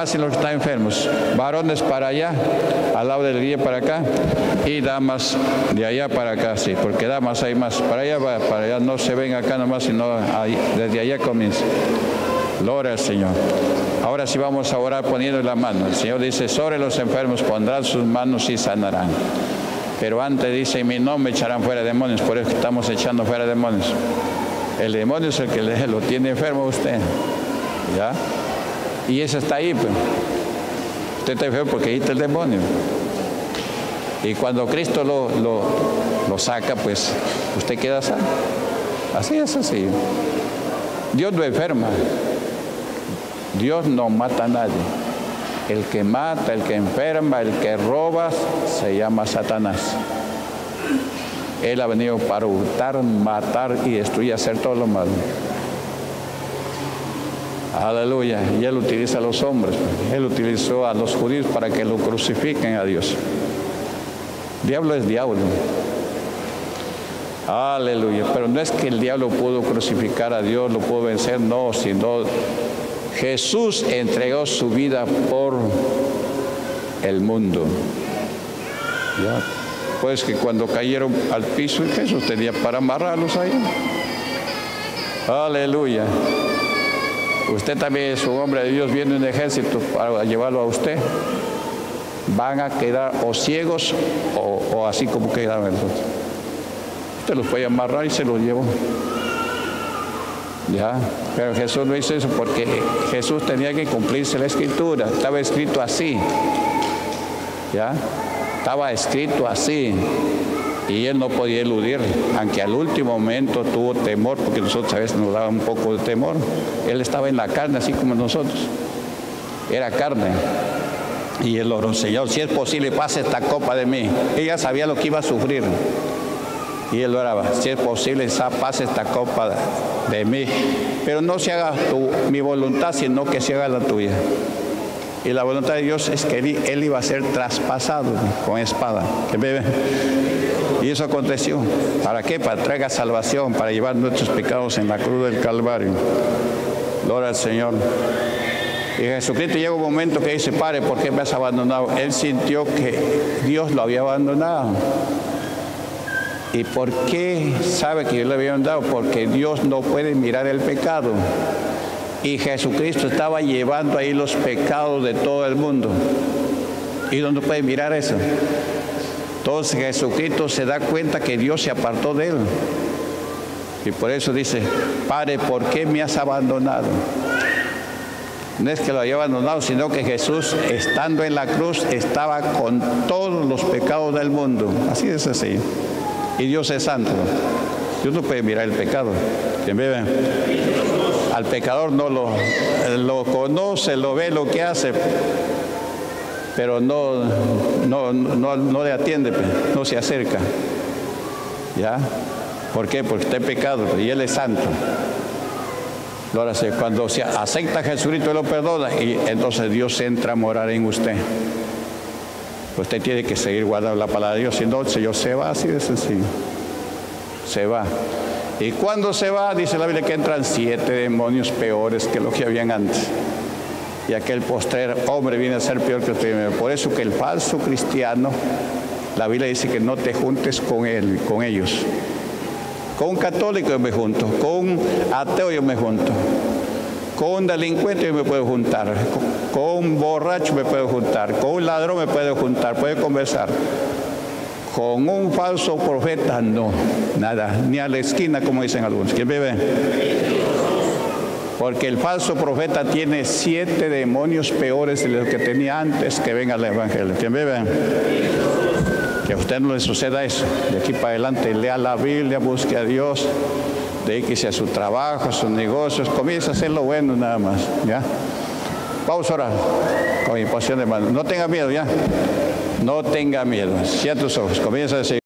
pasen los que están enfermos, varones para allá, al lado del guía para acá, y damas de allá para acá, sí, porque damas hay más, para allá no se ven acá nomás, sino ahí, desde allá comienza. Gloria al Señor. Ahora sí vamos a orar poniendo la mano. El Señor dice, sobre los enfermos pondrán sus manos y sanarán. Pero antes dice, en mi nombre echarán fuera demonios, por eso estamos echando fuera demonios. El demonio es el que lo tiene enfermo a usted, ¿ya? Y ese está ahí, pues. Usted está enfermo porque ahí está el demonio. Y cuando Cristo lo saca, pues, usted queda sano. Así es así. Dios no enferma. Dios no mata a nadie. El que mata, el que enferma, el que roba, se llama Satanás. Él ha venido para hurtar, matar y destruir, hacer todo lo malo. Aleluya. Y Él utiliza a los hombres. Él utilizó a los judíos para que lo crucifiquen a Dios. Diablo es diablo. Aleluya. Pero no es que el diablo pudo crucificar a Dios, lo pudo vencer, no, sino Jesús entregó su vida por el mundo. ¿Ya? Pues que cuando cayeron al piso, Jesús tenía para amarrarlos ahí. Aleluya. Usted también es un hombre de Dios, viene un ejército para llevarlo a usted. Van a quedar o ciegos o así como quedaron el otro. Usted los puede amarrar y se los llevó. Ya, pero Jesús no hizo eso porque Jesús tenía que cumplirse la escritura. Estaba escrito así. Ya, estaba escrito así. Y él no podía eludir, aunque al último momento tuvo temor, porque nosotros a veces nos daba un poco de temor. Él estaba en la carne, así como nosotros. Era carne. Y él oró, Señor, si es posible, pase esta copa de mí. Ella sabía lo que iba a sufrir. Y él oraba, si es posible, pase esta copa de mí. Pero no se haga mi voluntad, sino que se haga la tuya. Y la voluntad de Dios es que él iba a ser traspasado con espada. Y eso aconteció. ¿Para qué? Para traer salvación, para llevar nuestros pecados en la cruz del Calvario. Gloria al Señor. Y Jesucristo llega un momento que dice, Padre, ¿por qué me has abandonado? Él sintió que Dios lo había abandonado. ¿Y por qué sabe que yo lo había abandonado? Porque Dios no puede mirar el pecado. Y Jesucristo estaba llevando ahí los pecados de todo el mundo. ¿Y dónde puede mirar eso? Entonces Jesucristo se da cuenta que Dios se apartó de él. Y por eso dice, Padre, ¿por qué me has abandonado? No es que lo haya abandonado, sino que Jesús, estando en la cruz, estaba con todos los pecados del mundo. Así es así. Y Dios es santo. Dios no puede mirar el pecado. Al pecador no lo conoce, lo ve, lo que hace, pero no le atiende, no se acerca. ¿Ya? ¿Por qué? Porque está en pecado y él es santo. Ahora, cuando se acepta a Jesucristo, él lo perdona y entonces Dios entra a morar en usted. Usted tiene que seguir guardando la palabra de Dios, si no, el Señor se va, así de sencillo. Se va. Y cuando se va, dice la Biblia que entran 7 demonios peores que los que habían antes. Y aquel postrer hombre viene a ser peor que el primero. Por eso que el falso cristiano, la Biblia dice que no te juntes con él, con ellos. Con un católico yo me junto, con un ateo yo me junto. Con un delincuente yo me puedo juntar, con un borracho me puedo juntar, con un ladrón me puedo juntar, puedo conversar. Con un falso profeta no, nada, ni a la esquina como dicen algunos. ¿Quién vive? Porque el falso profeta tiene 7 demonios peores de los que tenía antes que venga el evangelio. ¿Quién vive? Que a usted no le suceda eso. De aquí para adelante lea la Biblia, busque a Dios. Dedíquese a su trabajo, a sus negocios, comienza a hacer lo bueno nada más, ¿ya? Vamos a orar con imposición de manos. No tenga miedo, ¿ya? No tenga miedo. Cierra tus ojos, comienza a decir.